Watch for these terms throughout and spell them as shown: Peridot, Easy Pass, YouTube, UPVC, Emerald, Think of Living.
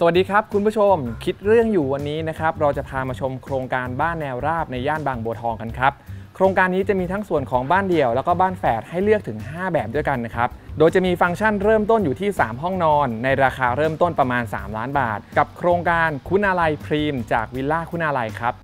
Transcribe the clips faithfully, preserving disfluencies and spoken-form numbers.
สวัสดีครับคุณผู้ชมคิดเรื่องอยู่วันนี้นะครับเราจะพามาชมโครงการบ้านแนวราบในย่านบางบัวทองกันครับโครงการนี้จะมีทั้งส่วนของบ้านเดี่ยวแล้วก็บ้านแฝดให้เลือกถึงห้าแบบด้วยกันนะครับโดยจะมีฟังก์ชันเริ่มต้นอยู่ที่สามห้องนอนในราคาเริ่มต้นประมาณสามล้านบาทกับโครงการคุณาลัยพรีมจากวิลล่าคุณาลัยครับ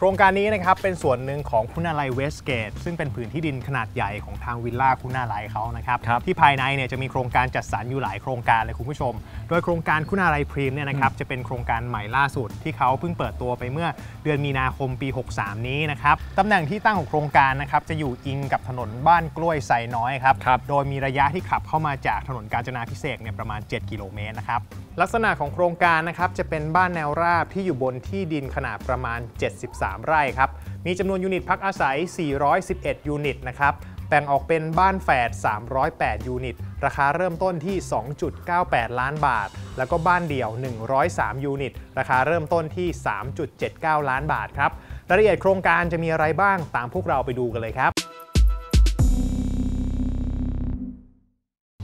โครงการนี้นะครับเป็นส่วนหนึ่งของคุณาลัยเวสเกตซึ่งเป็นผืนที่ดินขนาดใหญ่ของทางวิลล่าคุณาลัยเขานะครับที่ภายในเนี่ยจะมีโครงการจัดสรรอยู่หลายโครงการเลยคุณผู้ชมโดยโครงการคุณาลัยพรีมเนี่ยนะครับจะเป็นโครงการใหม่ล่าสุดที่เขาเพิ่งเปิดตัวไปเมื่อเดือนมีนาคมปีหกสามนี้นะครับตำแหน่งที่ตั้งของโครงการนะครับจะอยู่อิงกับถนนบ้านกล้วยไซน้อยครับโดยมีระยะที่ขับเข้ามาจากถนนกาญจนาภิเษกเนี่ยประมาณเจ็ดกิโลเมตรนะครับลักษณะของโครงการนะครับจะเป็นบ้านแนวราบที่อยู่บนที่ดินขนาดประมาณเจ็ดสิบสามไร่ครับมีจำนวนยูนิตพักอาศัยสี่ร้อยสิบเอ็ดยูนิตนะครับแบ่งออกเป็นบ้านแฝดสามร้อยแปดยูนิตราคาเริ่มต้นที่ สองจุดเก้าแปด ล้านบาทแล้วก็บ้านเดี่ยวหนึ่งร้อยสามยูนิตราคาเริ่มต้นที่ สามจุดเจ็ดเก้า ล้านบาทครับรายละเอียดโครงการจะมีอะไรบ้างตามพวกเราไปดูกันเลยครั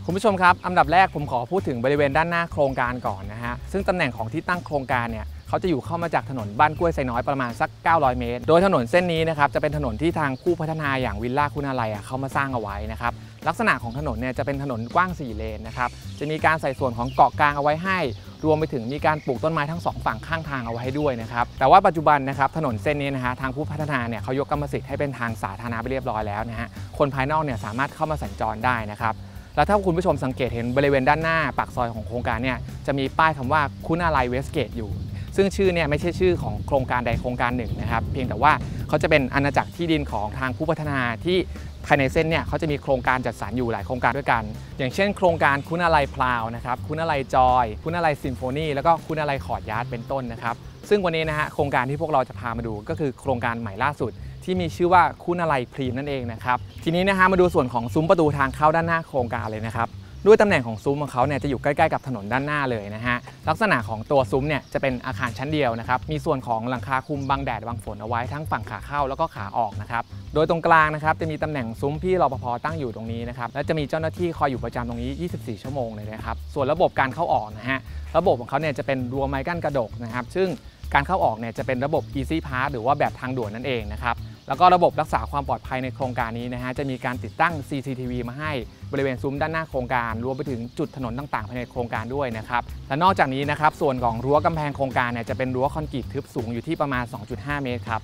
บคุณผู้ชมครับอันดับแรกผมขอพูดถึงบริเวณด้านหน้าโครงการก่อนนะฮะซึ่งตำแหน่งของที่ตั้งโครงการเนี่ยเขาจะอยู่เข้ามาจากถนนบ้านกล้วยไซน้อยประมาณสักเก้าร้อยเมตรโดยถนนเส้นนี้นะครับจะเป็นถนนที่ทางผู้พัฒนาอย่างวิลล่าคุณาลัยเขามาสร้างเอาไว้นะครับลักษณะของถนนเนี่ยจะเป็นถนนกว้างสี่เลนนะครับจะมีการใส่ส่วนของเกาะกลางเอาไว้ให้รวมไปถึงมีการปลูกต้นไม้ทั้งสองฝั่งข้างทางเอาไว้ให้ด้วยนะครับแต่ว่าปัจจุบันนะครับถนนเส้นนี้นะฮะทางผู้พัฒนาเนี่ยเขายกกรรมสิทธิ์ให้เป็นทางสาธารณะไปเรียบร้อยแล้วนะฮะคนภายนอกเนี่ยสามารถเข้ามาสัญจรได้นะครับแล้วถ้าคุณผู้ชมสังเกตเห็นบริเวณด้านหน้าปากซอยของโครงการเนี่ยจะมีป้ายคำว่าคุณาลัยเวสเกตอยู่ซึ่งชื่อเนี่ยไม่ใช่ชื่อของโครงการใดโครงการหนึ่งนะครับเพียงแต่ว่าเขาจะเป็นอาณาจักรที่ดินของทางผู้พัฒนาที่ภายในเส้นเนี่ยเขาจะมีโครงการจัดสรรอยู่หลายโครงการด้วยกันอย่างเช่นโครงการคุณาลัยพลาวนะครับคุณาลัยจอยคุณาลัยซิมโฟนีแล้วก็คุณาลัยคอร์ดยาร์ดเป็นต้นนะครับซึ่งวันนี้นะฮะโครงการที่พวกเราจะพามาดูก็คือโครงการใหม่ล่าสุดที่มีชื่อว่าคุณาลัยพรีมนั่นเองนะครับทีนี้นะฮะมาดูส่วนของซุ้มประตูทางเข้าด้านหน้าโครงการเลยนะครับด้วยตำแหน่งของซุ้มของเขาเนี่ยจะอยู่ใกล้ๆกับถนนด้านหน้าเลยนะฮะลักษณะของตัวซุ้มเนี่ยจะเป็นอาคารชั้นเดียวนะครับมีส่วนของหลังคาคุมบังแดดบังฝนเอาไว้ทั้งฝั่งขาเข้าแล้วก็ขาออกนะครับโดยตรงกลางนะครับจะมีตำแหน่งซุ้มพี่รปภตั้งอยู่ตรงนี้นะครับและจะมีเจ้าหน้าที่คอยอยู่ประจำตรงนี้ยี่สิบสี่ชั่วโมงเลยนะครับส่วนระบบการเข้าออกนะฮะระบบของเขาเนี่ยจะเป็นรั้วไม้กั้นกระดกนะครับซึ่งการเข้าออกเนี่ยจะเป็นระบบ Easy Pass หรือว่าแบบทางด่วนนั่นเองนะครับแล้วก็ระบบรักษาความปลอดภัยในโครงการนี้นะฮะจะมีการติดตั้ง ซี ซี ที วี มาให้บริเวณซุ้มด้านหน้าโครงการรวมไปถึงจุดถนนต่างๆภายในโครงการด้วยนะครับและนอกจากนี้นะครับส่วนของรั้วกำแพงโครงการเนี่ยจะเป็นรั้วคอนกรีตทึบสูงอยู่ที่ประมาณ สองจุดห้า เมตรครับ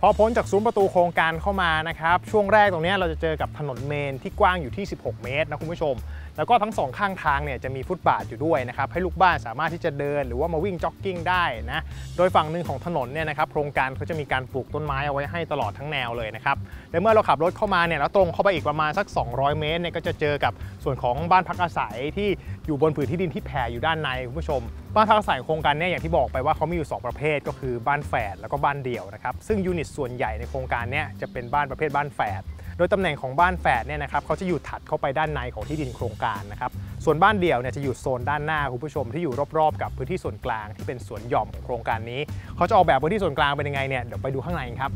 พอพ้นจากซุ้มประตูโครงการเข้ามานะครับช่วงแรกตรงนี้เราจะเจอกับถนนเมนที่กว้างอยู่ที่สิบหกเมตรนะคุณผู้ชมแล้วก็ทั้งสองข้างทางเนี่ยจะมีฟุตบาทอยู่ด้วยนะครับให้ลูกบ้านสามารถที่จะเดินหรือว่ามาวิ่งจ็อกกิ้งได้นะโดยฝั่งหนึ่งของถนนเนี่ยนะครับโครงการเขาจะมีการปลูกต้นไม้เอาไว้ให้ตลอดทั้งแนวเลยนะครับและเมื่อเราขับรถเข้ามาเนี่ยแล้วตรงเข้าไปอีกประมาณสักสองร้อยเมตรเนี่ยก็จะเจอกับส่วนของบ้านพักอาศัยที่อยู่บนผืนที่ดินที่แผ่อยู่ด้านในคุณผู้ชมบ้านพักอาศัยโครงการเนี่ยอย่างที่บอกไปว่าเขามีอยู่สองประเภทก็คือบ้านแฝดแล้วก็บ้านเดี่ยวนะครับซึ่งยูนิตส่วนใหญ่ในโครงการเนี่ยจะเป็นบ้านประเภทบ้านแฝดโดยตำแหน่งของบ้านแฝดเนี่ยนะครับเขาจะอยู่ถัดเข้าไปด้านในของที่ดินโครงการนะครับส่วนบ้านเดี่ยวเนี่ยจะอยู่โซนด้านหน้าคุณผู้ชมที่อยู่รอบๆกับพื้นที่ส่วนกลางที่เป็นสวนหย่อมของโครงการนี้เขาจะออกแบบพื้นที่ส่วนกลางเป็นยังไงเนี่ยเดี๋ยวไปดูข้างในกันครั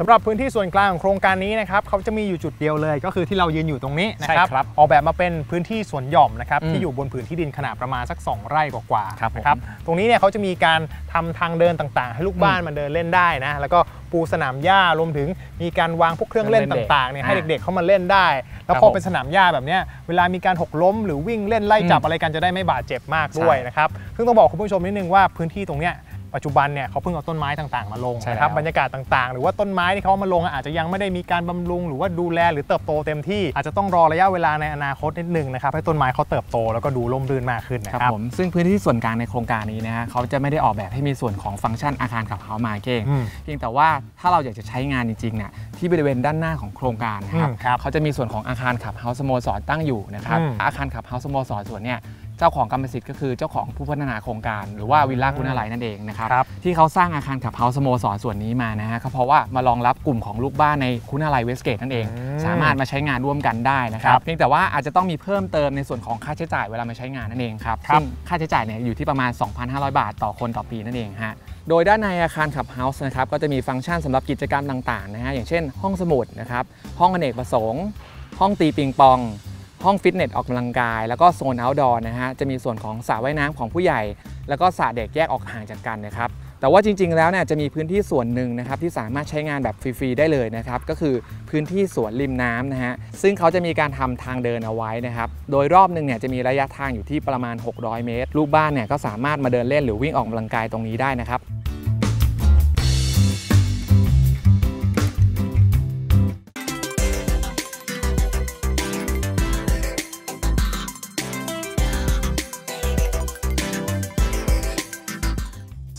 บสำหรับพื้นที่ส่วนกลางของโครงการนี้นะครับเขาจะมีอยู่จุดเดียวเลยก็คือที่เรายืนอยู่ตรงนี้นะครับออกแบบมาเป็นพื้นที่สวนหย่อมนะครับที่อยู่บนผืนที่ดินขนาดประมาณสักสองไร่กว่าๆนะครับตรงนี้เนี่ยเขาจะมีการทำทางเดินต่างๆให้ลูกบ้านมาเดินเล่นได้นะแล้วก็ปูสนามหญ้ารวมถึงมีการวางพวกเครื่องเล่นต่างๆเนี่ยให้เด็กๆเขามาเล่นได้แล้วพอเป็นสนามหญ้าแบบนี้เวลามีการหกล้มหรือวิ่งเล่นไล่จับอะไรกันจะได้ไม่บาดเจ็บมากด้วยนะครับซึ่งต้องบอกคุณผู้ชมนิดนึงว่าพื้นที่ตรงเนี้ยปัจจุบันเนี่ยเขาเพิ่งเอาต้นไม้ต่างๆมาลงนะครับบรรยากาศต่างๆหรือว่าต้นไม้ที่เขามาลงอาจจะยังไม่ได้มีการบำรุงหรือว่าดูแลหรือเติบโตเต็มที่อาจจะต้องรอระยะเวลาในอนาคตนิดนึงนะครับให้ต้นไม้เขาเติบโตแล้วก็ดูร่มรื่นมากขึ้นนะครับผมซึ่งพื้นที่ส่วนกลางในโครงการนี้นะฮะเขาจะไม่ได้ออกแบบให้มีส่วนของฟังก์ชันอาคารขับเฮาส์มาเก่งเพียงแต่ว่าถ้าเราอยากจะใช้งานจริงๆเนี่ยที่บริเวณด้านหน้าของโครงการนะครับเขาจะมีส่วนของอาคารขับเฮาส์สโมสรตั้งอยู่นะครับอาคารขับเฮาส์สโมสรส่วนเนี่ยเจ้าของกรรมสิทธิ์ก็คือเจ้าของผู้พัฒนาโครงการหรือว่าวิลล่าคุณาลัยนั่นเองนะครับที่เขาสร้างอาคารขับเฮาส์สโมสรส่วนนี้มานะฮะก็เพราะว่ามารองรับกลุ่มของลูกบ้านในคุณาลัยเวสเกตนั่นเองสามารถมาใช้งานร่วมกันได้นะครับเพียงแต่ว่าอาจจะต้องมีเพิ่มเติมในส่วนของค่าใช้จ่ายเวลามาใช้งานนั่นเองครับซึ่งค่าใช้จ่ายเนี่ยอยู่ที่ประมาณ สองพันห้าร้อย บาทต่อคนต่อปีนั่นเองฮะโดยด้านในอาคารขับเฮาส์นะครับก็จะมีฟังก์ชันสำหรับกิจกรรมต่างๆนะฮะอย่างเช่นห้องสมุดนะครับห้องอเนกประสงค์ ห้องตีปิงปองห้องฟิตเนสออกกำลังกายแล้วก็โซนเอาท์ดอร์นะฮะจะมีส่วนของสระว่ายน้ำของผู้ใหญ่แล้วก็สระเด็กแยกออกห่างจากกันนะครับแต่ว่าจริงๆแล้วเนี่ยจะมีพื้นที่ส่วนหนึ่งนะครับที่สามารถใช้งานแบบฟรีๆได้เลยนะครับก็คือพื้นที่สวนริมน้ำนะฮะซึ่งเขาจะมีการทำทางเดินเอาไว้นะครับโดยรอบหนึ่งเนี่ยจะมีระยะทางอยู่ที่ประมาณหกร้อยเมตรลูกบ้านเนี่ยก็สามารถมาเดินเล่นหรือวิ่งออกกำลังกายตรงนี้ได้นะครับ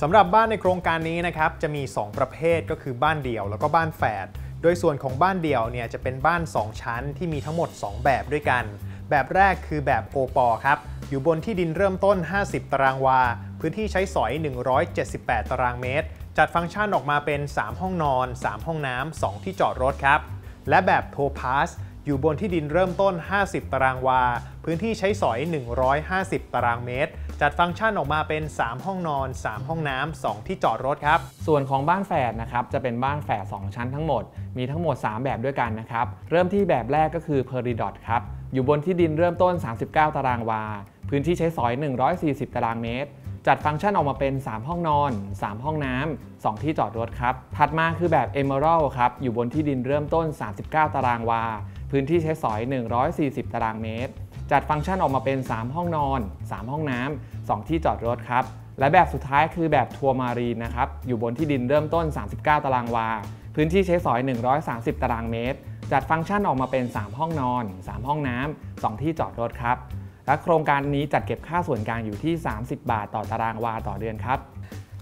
สำหรับบ้านในโครงการนี้นะครับจะมีสองประเภทก็คือบ้านเดี่ยวแล้วก็บ้านแฝดโดยส่วนของบ้านเดี่ยวเนี่ยจะเป็นบ้านสองชั้นที่มีทั้งหมดสองแบบด้วยกันแบบแรกคือแบบโอปอครับอยู่บนที่ดินเริ่มต้นห้าสิบตารางวาพื้นที่ใช้สอยหนึ่งร้อยเจ็ดสิบแปดตารางเมตรจัดฟังก์ชันออกมาเป็นสามห้องนอนสามห้องน้ำสองที่จอดรถครับและแบบโทพาสอยู่บนที่ดินเริ่มต้นห้าสิบตารางวาพื้นที่ใช้สอยหนึ่งร้อยห้าสิบตารางเมตรจัดฟังก์ชันออกมาเป็นสามห้องนอนสามห้องน้ำสองที่จอดรถครับส่วนของบ้านแฝดนะครับจะเป็นบ้านแฝดสองชั้นทั้งหมดมีทั้งหมดสามแบบด้วยกันนะครับเริ่มที่แบบแรกก็คือ Peridot ครับอยู่บนที่ดินเริ่มต้นสามสิบเก้าตารางวาพื้นที่ใช้สอยหนึ่งร้อยสี่สิบตารางเมตรจัดฟังก์ชันออกมาเป็นสามห้องนอนสามห้องน้ำสองที่จอดรถครับถัดมาคือแบบ Emerald ครับอยู่บนที่ดินเริ่มต้นสามสิบเก้าตารางวาพื้นที่ใช้สอยหนึ่งร้อยสี่สิบตารางเมตรจัดฟังก์ชันออกมาเป็นสามห้องนอนสามห้องน้ำสองที่จอดรถครับและแบบสุดท้ายคือแบบทัวมารีนนะครับอยู่บนที่ดินเริ่มต้นสามสิบเก้าตารางวาพื้นที่ใช้สอยหนึ่งร้อยสามสิบตารางเมตรจัดฟังก์ชันออกมาเป็นสามห้องนอนสามห้องน้ำสองที่จอดรถครับและโครงการนี้จัดเก็บค่าส่วนกลางอยู่ที่สามสิบบาทต่อตารางวาต่อเดือนครับ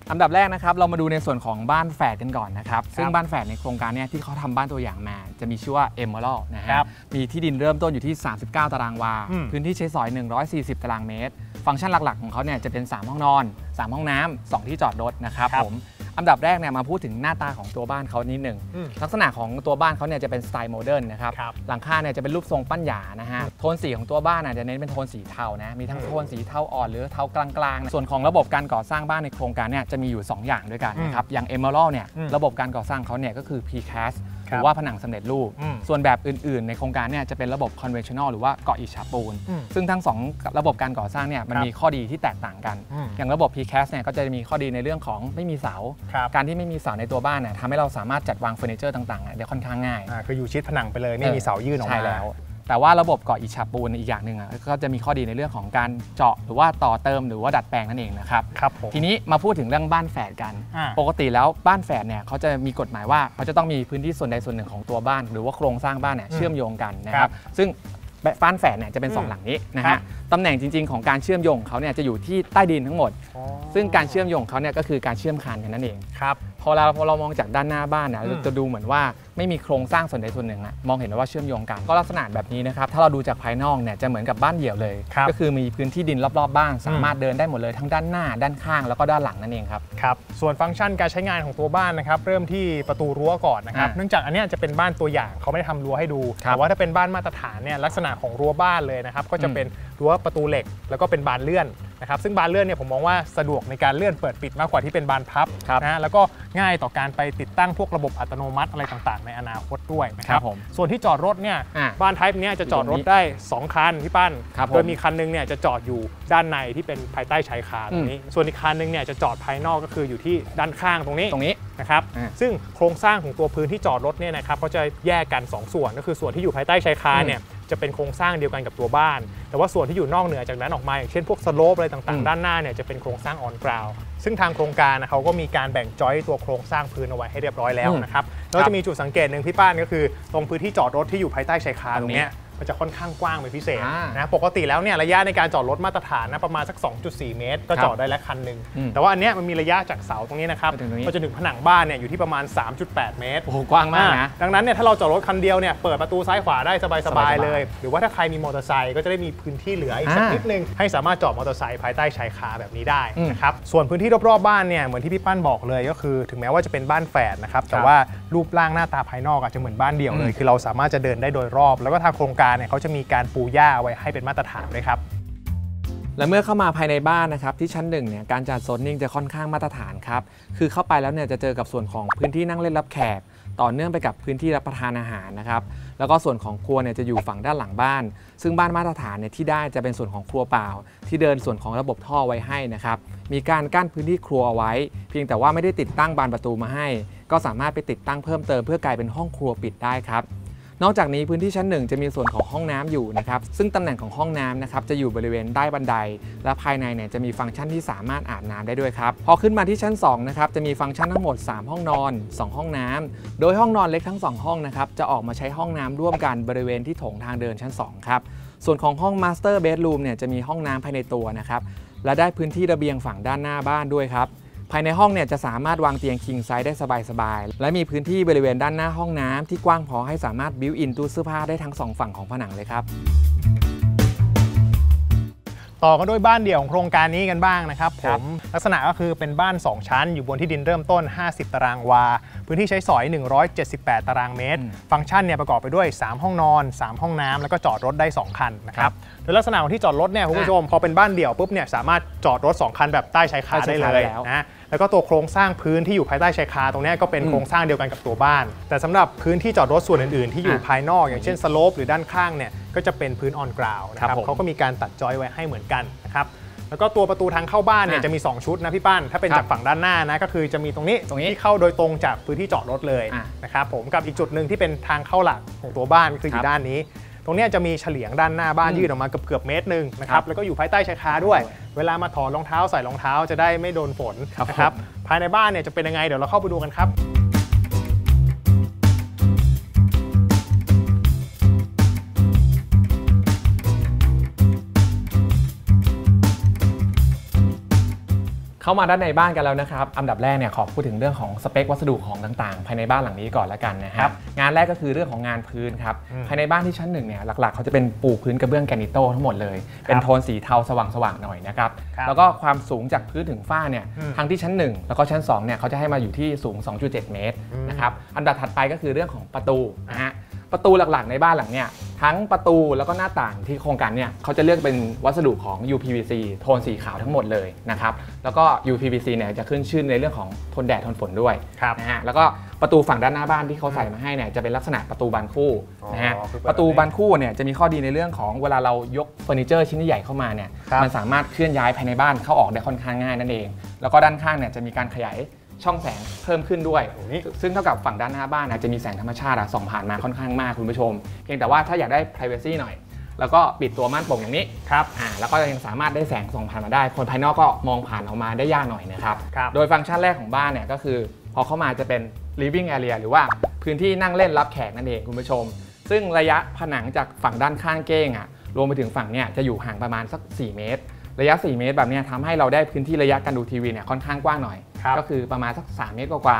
อันดับแรกนะครับเรามาดูในส่วนของบ้านแฝดกันก่อนนะครับซึ่งบ้านแฝดในโครงการนี้ที่เขาทำบ้านตัวอย่างมาจะมีชื่อว่า Emerald นะครับมีที่ดินเริ่มต้นอยู่ที่สามสิบเก้าตารางวาพื้นที่ใช้สอยหนึ่งร้อยสี่สิบตารางเมตรฟังก์ชันหลักๆของเขาเนี่ยจะเป็นสามห้องนอนสามห้องน้ำสองที่จอดรถนะครับผมอันดับแรกเนี่ยมาพูดถึงหน้าตาของตัวบ้านเขานิดหนึ่งลักษณะของตัวบ้านเขาเนี่ยจะเป็นสไตล์โมเดิร์นนะครับหลังคาเนี่ยจะเป็นรูปทรงปั้นหยานะฮะโทนสีของตัวบ้านจะเน้นเป็นโทนสีเทานะมีทั้งโทนสีเทาอ่อนหรือเทากลางๆส่วนของระบบการก่อสร้างบ้านในโครงการเนี่ยจะมีอยู่สองอย่างด้วยกันนะครับอย่าง Emerald เนี่ยระบบการก่อสร้างเขาเนี่ยก็คือ พี แคส หรือว่าผนังสำเร็จรูปส่วนแบบอื่นๆในโครงการเนี่ยจะเป็นระบบ Conventional หรือว่าเกาะอิฐฉาบปูนซึ่งทั้งสองระบบการก่อสร้างเนี่ยมันมีข้อดีที่แตกต่างกันอย่างระบบ พี แคส เนี่ยก็จะมีข้อดีในเรื่องของไม่มีเสาการที่ไม่มีเสาในตัวบ้านเนี่ยทำให้เราสามารถจัดวางเฟอร์นิเจอร์ต่างๆได้ค่อนข้างง่ายคืออยู่ชิดผนังไปเลยไม่มีเสายื่นออกมาแล้วแต่ว่าระบบเกาะอิฐฉาบปูนอีกอย่างหนึ่งอ่ะก็จะมีข้อดีในเรื่องของการเจาะหรือว่าต่อเติมหรือว่าดัดแปลงนั่นเองนะครับครับทีนี้มาพูดถึงเรื่องบ้านแฝดกันปกติแล้วบ้านแฝดเนี่ยเขาจะมีกฎหมายว่าเขาจะต้องมีพื้นที่ส่วนใดส่วนหนึ่งของตัวบ้านหรือว่าโครงสร้างบ้านเนี่ยเชื่อมโยงกันนะครับซึ่งบ้านแฝดเนี่ยจะเป็นสองหลังนี้นะฮะตำแหน่งจริงๆของการเชื่อมโยงเขาเนี่ยจะอยู่ที่ใต้ดินทั้งหมดซึ่งการเชื่อมโยงเขาเนี่ยก็คือการเชื่อมคานกันนั่นเองครับพอเราพอเรามองจากด้านหน้าบ้านนะจะดูเหมือนว่าไม่มีโครงสร้างส่วนใดส่วนหนึ่งนะมองเห็นว่าเชื่อมโยงกันก็ลักษณะแบบนี้นะครับถ้าเราดูจากภายนอกเนี่ยจะเหมือนกับบ้านเดี่ยวเลยก็คือมีพื้นที่ดินรอบๆบ้านสามารถเดินได้หมดเลยทั้งด้านหน้าด้านข้างแล้วก็ด้านหลังนั่นเองครับครับส่วนฟังก์ชันการใช้งานของตัวบ้านนะครับเริ่มที่ประตูรั้วก่อนนะครับเนื่องจากอันนี้จะเป็นบ้านตัวอย่างเขาไม่ได้ทำรั้วให้ดูแต่ว่าถ้าเป็นบ้านมาตรฐานเนี่ยลักษณะของรั้วบ้านเลยนะครับก็จะเป็นรั้วประตูเหล็กแล้วก็เป็นบานเลื่อนนะครับซึ่งบานเลื่อนเนี่ยผมมองว่าสะดวกในการเลื่อนเปิดปิดมากกว่าที่เป็นบานพับนะแล้วก็ง่ายต่อการไปติดตั้งพวกระบบอัตโนมัติอะไรต่างๆในอนาคตด้วยนะครับส่วนที่จอดรถเนี่ยบ้านไทป์นี้จะจอดรถได้สองคันพี่ปั้นโดยมีคันนึงเนี่ยจะจอดอยู่ด้านในที่เป็นภายใต้ชายคาตรงนี้ส่วนอีกคันนึงเนี่ยจะจอดภายนอกก็คืออยู่ที่ด้านข้างตรงนี้ตรงนี้นะครับซึ่งโครงสร้างของตัวพื้นที่จอดรถเนี่ยนะครับเขาจะแยกกันสองส่วนก็คือส่วนที่อยู่ภายใต้ชายคาเนี่ยจะเป็นโครงสร้างเดียวกันกับตัวบ้านแต่ว่าส่วนที่อยู่นอกเหนือจากนั้นออกมาอย่างเช่นพวกสโลปอะไรต่างๆด้านหน้าเนี่ยจะเป็นโครงสร้างออนกราวซึ่งทางโครงการเขาก็มีการแบ่งจอยตัวโครงสร้างพื้นเอาไว้ให้เรียบร้อยแล้วนะครับแล้วจะมีจุดสังเกตหนึ่งพี่ป้านก็คือตรงพื้นที่จอดรถที่อยู่ภายใต้ชายคาตรงนี้มันจะค่อนข้างกว้างเป็นพิเศษนะปกติแล้วเนี่ยระยะในการจอดรถมาตรฐานนะประมาณสัก สองจุดสี่ เมตรก็จอดได้แล้วคันหนึ่งแต่ว่าอันเนี้ยมันมีระยะจากเสาตรงนี้นะครับไปจนถึงผนังบ้านเนี่ยอยู่ที่ประมาณ สามจุดแปด เมตรโอ้กว้างมากนะดังนั้นเนี่ยถ้าเราจอดรถคันเดียวเนี่ยเปิดประตูซ้ายขวาได้สบายๆเลยหรือว่าถ้าใครมีมอเตอร์ไซค์ก็จะได้มีพื้นที่เหลืออีกสักนิดนึงให้สามารถจอดมอเตอร์ไซค์ภายใต้ชายคาแบบนี้ได้นะครับส่วนพื้นที่รอบๆบ้านเนี่ยเหมือนที่พี่ปั้นบอกเลยก็คือถึงแม้ว่าจะเป็นบ้านแฝดนะครับแต่ว่ารูปร่างหน้าตาภายนอกอาจจะเหมือนบ้านเดี่ยวเลยคือเราสามารถจะเดินได้โดยรอบแล้วก็ทางโครงการเนี่ยเขาจะมีการปูหญ้าไว้ให้เป็นมาตรฐานด้วยครับและเมื่อเข้ามาภายในบ้านนะครับที่ชั้นหนึ่งเนี่ยการจัดโซนนิ่งจะค่อนข้างมาตรฐานครับคือเข้าไปแล้วเนี่ยจะเจอกับส่วนของพื้นที่นั่งเล่นรับแขก ต่อเนื่องไปกับพื้นที่รับประทานอาหารนะครับแล้วก็ส่วนของครัวเนี่ยจะอยู่ฝั่งด้านหลังบ้านซึ่งบ้านมาตรฐานเนี่ยที่ได้จะเป็นส่วนของครัวเปล่าที่เดินส่วนของระบบท่อไว้ให้นะครับมีการกั้นพื้นที่ครัวเอาไว้เพียงแต่ว่าไม่ได้ติดตั้งบานประตูมาให้ก็สามารถไปติดตั้งเพิ่มเติมเพื่อกลายเป็นห้องครัวปิดได้ครับนอกจากนี้พื้นที่ชั้นหนึ่งจะมีส่วนของห้องน้ำอยู่นะครับซึ่งตำแหน่งของห้องน้ำนะครับจะอยู่บริเวณใต้บันไดและภายในเนี่ยจะมีฟังก์ชันที่สามารถอาบน้ำได้ด้วยครับพอขึ้นมาที่ชั้นสองนะครับจะมีฟังก์ชันทั้งหมดสามห้องนอนสองห้องน้ำโดยห้องนอนเล็กทั้งสองห้องนะครับจะออกมาใช้ห้องน้ำร่วมกันบริเวณที่โถงทางเดินชั้นสองครับส่วนของห้องมาสเตอร์เบดรูมเนี่ยจะมีห้องน้ำภายในตัวนะครับและได้พื้นที่ระเบียงฝั่งด้านหน้าบ้านด้วยครับภายในห้องเนี่ยจะสามารถวางเตียงคิงไซส์ได้สบายๆและมีพื้นที่บริเวณด้านหน้าห้องน้ำที่กว้างพอให้สามารถบิวอินตู้เสื้อผ้าได้ทั้งสองฝั่งของผนังเลยครับต่อกันด้วยบ้านเดี่ยวของโครงการนี้กันบ้างนะครับผมลักษณะก็คือเป็นบ้านสองชั้นอยู่บนที่ดินเริ่มต้นห้าสิบตารางวาพื้นที่ใช้สอยหนึ่งร้อยเจ็ดสิบแปดตารางเมตรฟังก์ชันเนี่ยประกอบไปด้วยสามห้องนอนสามห้องน้ำแล้วก็จอดรถได้สองคันนะครับโดยลักษณะของที่จอดรถเนี่ยคุณผู้ชมพอเป็นบ้านเดี่ยวปุ๊บเนี่ยสามารถจอดรถสองคันแบบใต้ชายคาได้เลยนะแล้วก็ตัวโครงสร้างพื้นที่อยู่ภายใต้ชายคาตรงนี้ก็เป็นโครงสร้างเดียวกันกับตัวบ้านแต่สำหรับพื้นที่จอดรถส่วนอื่นๆที่อยู่ภายนอกอย่างเช่นสโลปหรือด้านข้างเนี่ยก็จะเป็นพื้นออนกราวนะครับเขาก็มีการตัดจอยไว้ให้เหมือนกันนะครับแล้วก็ตัวประตูทางเข้าบ้านเนี่ยจะมีสองชุดนะพี่ป้านถ้าเป็นจากฝั่งด้านหน้านะก็คือจะมีตรงนี้ตรงนี้ที่เข้าโดยตรงจากพื้นที่จอดรถเลยนะครับผมกับอีกจุดหนึ่งที่เป็นทางเข้าหลักของตัวบ้านคืออยู่ด้านนี้ตรงนี้จะมีเฉลียงด้านหน้าบ้านยื่นออกมาเกือบเกือบเมตรหนึ่งนะครับแล้วก็อยู่ภายใต้ชายคาด้วยเวลามาถอดรองเท้าใส่รองเท้าจะได้ไม่โดนฝนนะครับภายในบ้านเนี่ยจะเป็นยังไงเดี๋ยวเราเข้าไปดูกันครับเข้ามาด้านในบ้านกันแล้วนะครับอันดับแรกเนี่ยขอพูดถึงเรื่องของสเปควัสดุของต่างๆภายในบ้านหลังนี้ก่อนละกันนะครับงานแรกก็คือเรื่องของงานพื้นครับภายในบ้านที่ชั้นหนึ่งเนี่ยหลักๆเขาจะเป็นปูพื้นกระเบื้องแกรนิโต้ทั้งหมดเลยเป็นโทนสีเทาสว่างๆหน่อยนะครับแล้วก็ความสูงจากพื้นถึงฝ้าเนี่ยทั้งที่ชั้นหนึ่งแล้วก็ชั้นสองเนี่ยเขาจะให้มาอยู่ที่สูง สองจุดเจ็ด เมตรนะครับอันดับถัดไปก็คือเรื่องของประตูนะฮะประตูหลักๆในบ้านหลังเนี่ยทั้งประตูแล้วก็หน้าต่างที่โครงการเนี่ยเขาจะเลือกเป็นวัสดุของ ยู พี วี ซี โทนสีขาวทั้งหมดเลยนะครับแล้วก็ ยู พี วี ซี เนี่ยจะขึ้นชื่อในเรื่องของทนแดดทนฝนด้วยนะฮะแล้วก็ประตูฝั่งด้านหน้าบ้านที่เขาใส่มาให้เนี่ยจะเป็นลักษณะประตูบานคู่นะฮะประตูบานคู่เนี่ยจะมีข้อดีในเรื่องของเวลาเรายกเฟอร์นิเจอร์ชิ้นใหญ่เข้ามาเนี่ยมันสามารถเคลื่อนย้ายภายในบ้านเข้าออกได้ค่อนข้างง่ายนั่นเองแล้วก็ด้านข้างเนี่ยจะมีการขยายช่องแสงเพิ่มขึ้นด้วยซึ่งเท่ากับฝั่งด้านหน้าบ้านอาจจะมีแสงธรรมชาติส่องผ่านมาค่อนข้างมากคุณผู้ชมเพียงแต่ว่าถ้าอยากได้ privacy หน่อยแล้วก็ปิดตัวม่านโปร่งอย่างนี้ครับแล้วก็ยังสามารถได้แสงส่องผ่านมาได้คนภายนอกก็มองผ่านออกมาได้ยากหน่อยนะครับโดยฟังก์ชันแรกของบ้านเนี่ยก็คือพอเข้ามาจะเป็น living area หรือว่าพื้นที่นั่งเล่นรับแขกนั่นเองคุณผู้ชมซึ่งระยะผนังจากฝั่งด้านข้างเก้งอ่ะรวมไปถึงฝั่งเนี่ยจะอยู่ห่างประมาณสักสี่เมตรระยะสี่เมตรแบบนี้ทำให้เราได้พื้นที่ระยะการดูทีวีเนี่ยค่อนข้างกว้างหน่อยก็คือประมาณสักสามเมตรกว่า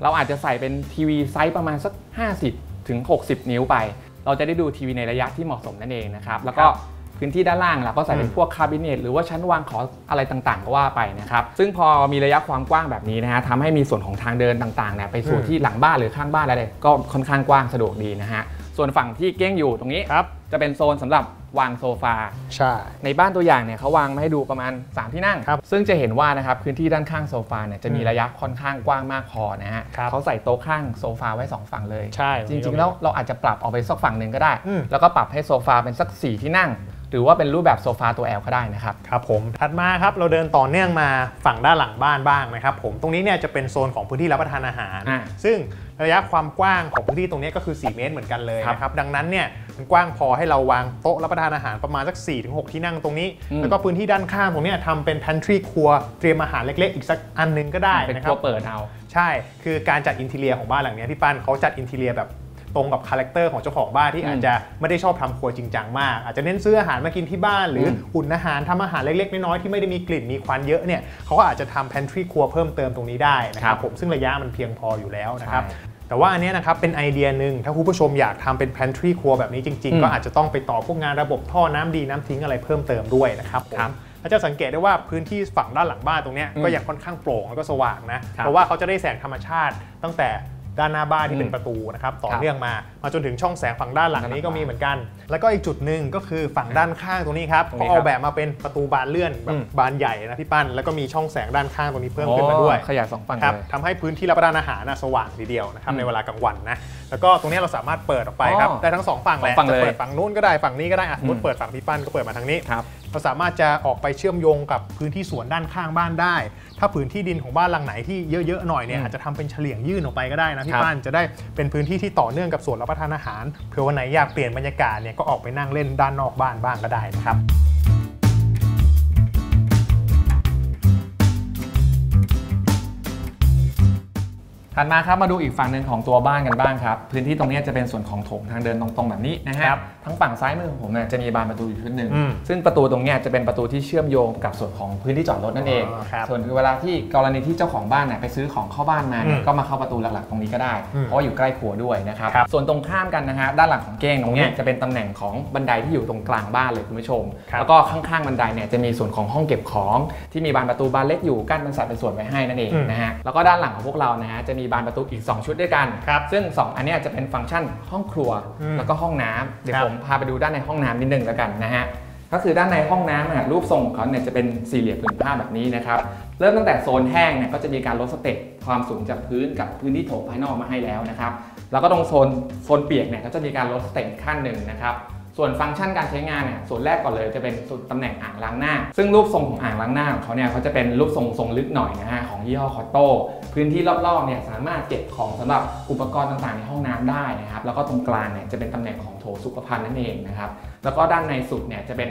ๆเราอาจจะใส่เป็นทีวีไซส์ประมาณสักห้าสิบถึงหกสิบนิ้วไปเราจะได้ดูทีวีในระยะที่เหมาะสมนั่นเองนะครับแล้วก็พื้นที่ด้านล่างเราก็ใส่เป็นพวกคาบิเนตหรือว่าชั้นวางของอะไรต่างๆก็ว่าไปนะครับซึ่งพอมีระยะความกว้างแบบนี้นะฮะทำให้มีส่วนของทางเดินต่างๆเนี่ยไปสู่ที่หลังบ้านหรือข้างบ้านอะไรก็ค่อนข้างกว้างสะดวกดีนะฮะส่วนฝั่งที่เก้งอยู่ตรงนี้จะเป็นโซนสำหรับวางโซฟาใช่ในบ้านตัวอย่างเนี่ยเขาวางมาให้ดูประมาณสามที่นั่งซึ่งจะเห็นว่านะครับพื้นที่ด้านข้างโซฟาเนี่ยจะมีระยะค่อนข้างกว้างมากพอนะฮะเขาใส่โต๊ะข้างโซฟาไว้สองฝั่งเลยใช่จริงๆแล้วเราอาจจะปรับออกไปสักฝั่งหนึ่งก็ได้แล้วก็ปรับให้โซฟาเป็นสักสี่ที่นั่งหรือว่าเป็นรูปแบบโซฟาตัวแอลก็ได้นะครับครับผมถัดมาครับเราเดินต่อเนื่องมาฝั่งด้านหลังบ้านบ้างนะครับผมตรงนี้เนี่ยจะเป็นโซนของพื้นที่รับประทานอาหารซึ่งระยะความกว้างของพื้นที่ตรงนี้ก็คือสี่เมตรเหมือนกันเลยนะครับดังนั้นเนี่ยมันกว้างพอให้เราวางโต๊ะรับประทานอาหารประมาณสัก สี่ถึงหก ที่นั่งตรงนี้แล้วก็พื้นที่ด้านข้างตรงนี้ทำเป็น pantry ครัวเตรียมอาหารเล็กๆอีกสักอันนึงก็ได้นะครับเป็นครัวเปิดเอาใช่คือการจัดอินทีเรียของบ้านหลังนี้พี่ปานเขาจัดอินทีเรียแบบตรงกับคาแรคเตอร์ของเจ้าของบ้านที่อาจจะไม่ได้ชอบทำครัวจริงจังมากอาจจะเน้นซื้ออาหารมากินที่บ้านหรืออุ่นอาหารทำอาหารเล็กๆน้อยๆที่ไม่ได้มีกลิ่นมีควันเยอะเนี่ยเขาก็อาจจะทำ pantry ครัวเพิ่มเติมตรงนี้ได้นะครับผมซึ่งระยะมันเพียงพออยู่แล้วนะครับแต่ว่าอันนี้นะครับเป็นไอเดียหนึ่งถ้าคุณผู้ชมอยากทำเป็น pantry ครัวแบบนี้จริงๆก็อาจจะต้องไปต่อพวกงานระบบท่อน้ำดีน้ำทิ้งอะไรเพิ่มเติมด้วยนะครับเราจะสังเกตได้ว่าพื้นที่ฝั่งด้านหลังบ้านตรงนี้ก็ยังค่อนข้างโปร่งแล้วก็สว่างนะเพราะว่าเขาจะได้แสงธรรมชาติตั้งแต่ ด้านหน้าบ้านที่เป็นประตูนะครับต่อเนื่องมามาจนถึงช่องแสงฝั่งด้านหลังนี้ก็มีเหมือนกันแล้วก็อีกจุดหนึ่งก็คือฝั่งด้านข้างตรงนี้ครับเขาเอาแบบมาเป็นประตูบานเลื่อนแบบบานใหญ่นะพี่ปั้นแล้วก็มีช่องแสงด้านข้างตรงนี้เพิ่มขึ้นมาด้วยขยายสองฝั่งครับทำให้พื้นที่รับประทานอาหารสว่างทีเดียวนะครับในเวลากลางวันนะแล้วก็ตรงนี้เราสามารถเปิดออกไปครับได้ทั้งสองฝั่งแหละจะเปิดฝั่งนู้นก็ได้ฝั่งนี้ก็ได้สมมติเปิดฝั่งพี่ปั้นก็เปิดมาทางนี้เราสามารถจะออกไปเชื่อมโยงกับพื้นที่สวนด้านข้างบ้านได้ถ้าพื้นที่ดินของบ้านหลังไหนที่เยอะๆหน่อยเนี่ยอาจจะทำเป็นเฉลี่ยงยื่นออกไปก็ได้นะพี่ปั้นจะได้เป็นพื้นที่ที่ต่อเนื่องกับสวนรับประทานอาหารเผื่อวันไหนอยากเปลี่ยนบรรยากาศเนี่ยก็ออกไปนั่งเล่นด้านนอกบ้านบ้างก็ได้นะครับถัดมาครับมาดูอีกฝั่งหนึ่งของตัวบ้านกันบ้างครับพื้นที่ตรงนี้จะเป็นส่วนของโถงทางเดินตรงๆแบบนี้นะครับทั้งฝั่งซ้ายมือของผมเนี่ยจะมีบานประตูอยู่ชุดหนึ่งซึ่งประตูตรงนี้จะเป็นประตูที่เชื่อมโยงกับส่วนของพื้นที่จอดรถนั่นเองส่วนคือเวลาที่กรณีที่เจ้าของบ้านเนี่ยไปซื้อของเข้าบ้านมาก็มาเข้าประตูหลักๆตรงนี้ก็ได้เพราะว่าอยู่ใกล้ครัวด้วยนะครับส่วนตรงข้ามกันนะฮะด้านหลังของเก้งตรงนี้จะเป็นตำแหน่งของบันไดที่อยู่ตรงกลางบ้านเลยคุณผู้ชมแล้วก็ข้างๆบันไดเนี่ยจะมีส่วนของห้องเก็บของที่มีบานประตูบานเล็กอยู่กั้นเป็นสัดเป็นส่วนไว้ให้นั่นเองนะฮะแล้วก็ด้านหลังของพวกเรานะฮะจะมีบานประตูอีกสองชุดด้วยกันซึ่งสองอันนี้จะเป็นฟังก์ชันห้องครัวแล้วก็ห้องน้ำเดี๋ยวผมพาไปดูด้านในห้องน้ำนิดนึงแล้วกันนะฮะก็คือด้านในห้องน้ำนะรูปทรงของเขาเนี่ยจะเป็นสี่เหลี่ยมผืนผ้าแบบนี้นะครับเริ่มตั้งแต่โซนแห้งเนี่ยก็จะมีการลดสเต็ปความสูงจากพื้นกับพื้นที่โถงภายนอกมาให้แล้วนะครับแล้วก็ตรงโซนโซนเปียกเนี่ยก็จะมีการลดสเต็ปขั้นหนึ่งนะครับส่วนฟังก์ชันการใช้งานเนี่ยส่วนแรกก่อนเลยจะเป็นส่วนตำแหน่งอ่างล้างหน้าซึ่งรูปทรงของอ่างล้างหน้าของเขาเนี่ยเขาจะเป็นรูปทรงทรงลึกหน่อยนะฮะของยี่ห้อคอตโต้พื้นที่รอบๆเนี่ยสามารถเก็บของสำหรับอุปกรณ์ต่างๆในห้องน้ำได้นะครับแล้วก็ตรงกลางเนี่ยจะเป็นตำแหน่งของโถสุขภัณฑ์นั่นเองนะครับแล้วก็ด้านในสุดเนี่ยจะเป็น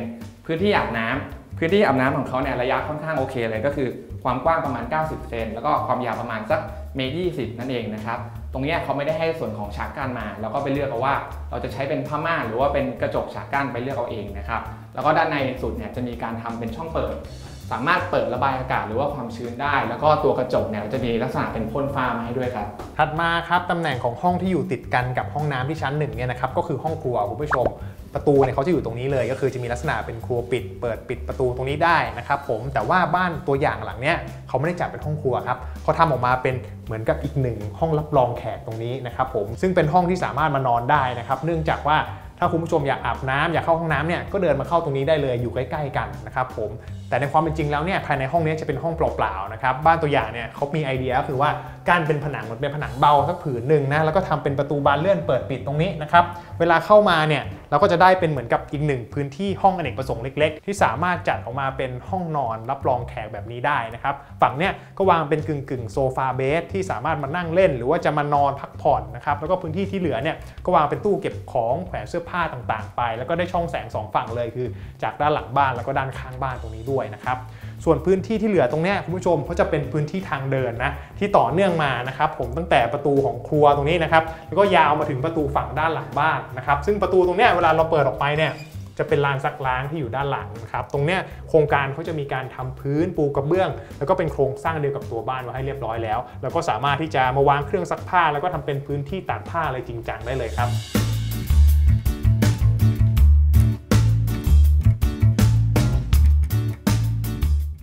พื้นที่อาบน้ำพื้นที่อาบน้ำของเขาเนี่ยระยะค่อนข้างโอเคเลยก็คือความกว้างประมาณเก้าสิบเซนแล้วก็ความยาวประมาณสักเมตรยี่สิบนั่นเองนะครับตรงนี้เขาไม่ได้ให้ส่วนของฉากกั้นมาแล้วก็ไปเลือกเอาว่าเราจะใช้เป็นผ้าม่านหรือว่าเป็นกระจกฉากกั้นไปเลือกเอาเองนะครับแล้วก็ด้านในสุดเนี่ยจะมีการทำเป็นช่องเปิดสามารถเปิดระบายอากาศหรือว่าความชื้นได้แล้วก็ตัวกระจกเนี่ยจะมีลักษณะเป็นพ่นฟ้ามาให้ด้วยครับถัดมาครับตำแหน่งของห้องที่อยู่ติดกันกับห้องน้ำที่ชั้นหนึ่งเนี่ยนะครับก็คือห้องครัวคุณผู้ชมประตูเนี่ยเขาจะอยู่ตรงนี้เลยก็คือจะมีลักษณะเป็นครัวปิดเปิดปิดประตูตรงนี้ได้นะครับผมแต่ว่าบ้านตัวอย่างหลังเนี้ยเขาไม่ได้จัดเป็นห้องครัวครับเขาทำออกมาเป็นเหมือนกับอีกหนึ่งห้องรับรองแขกตรงนี้นะครับผมซึ่งเป็นห้องที่สามารถมานอนได้นะครับเนื่องจากว่าถ้าคุณผู้ชมอยากอาบน้ำอยากเข้าห้องน้ำเนี่ยก็เดินมาเข้าตรงนี้ได้เลยอยู่ใกล้ๆกันนะครับผมแต่ในความเป็นจริงแล้วเนี่ยภายในห้องนี้จะเป็นห้องเปล่าๆนะครับบ้านตัวอย่างเนี่ยเขามีไอเดียก็คือว่าการเป็นผนังเหมือนเป็นผนังเบาสักผืนหนึ่งนะแล้วก็ทำเป็นประตูบานเลื่อนเปิดปิดตรงนี้นะครับเวลาเข้ามาเนี่ยเราก็จะได้เป็นเหมือนกับอีกหนึ่งพื้นที่ห้องอเนกประสงค์เล็กๆที่สามารถจัดออกมาเป็นห้องนอนรับรองแขกแบบนี้ได้นะครับฝั่งเนี่ยก็วางเป็นกึ่งกึ่งโซฟาเบสที่สามารถมานั่งเล่นหรือว่าจะมานอนพักผ่อนนะครับแล้วก็พื้นที่ที่เหลือเนี่ยก็วางเป็นตู้เก็บของแขวนเสื้อผ้าต่างๆไปแล้วก็ได้ช่องแสงสองฝั่งเลยคือจากด้านหลังบ้านแล้วก็ด้านข้างบ้านตรงนี้ด้วยนะครับส่วนพื้นที่ที่เหลือตรงนี้คุณผู้ชมเขาจะเป็นพื้นที่ทางเดินนะที่ต่อเนื่องมานะครับผมตั้งแต่ประตูของครัวตรงนี้นะครับแล้วก็ยาวมาถึงประตูฝั่งด้านหลังบ้านนะครับซึ่งประตูตรงนี้เวลาเราเปิดออกไปเนี่ยจะเป็นลานซักล้างที่อยู่ด้านหลังนะครับตรงเนี้ยโครงการเขาจะมีการทำพื้นปูกระเบื้องแล้วก็เป็นโครงสร้างเดียวกับตัวบ้านไว้ให้เรียบร้อยแล้วแล้วก็สามารถที่จะมาวางเครื่องซักผ้าแล้วก็ทำเป็นพื้นที่ตากผ้าอะไรจริงจังได้เลยครับ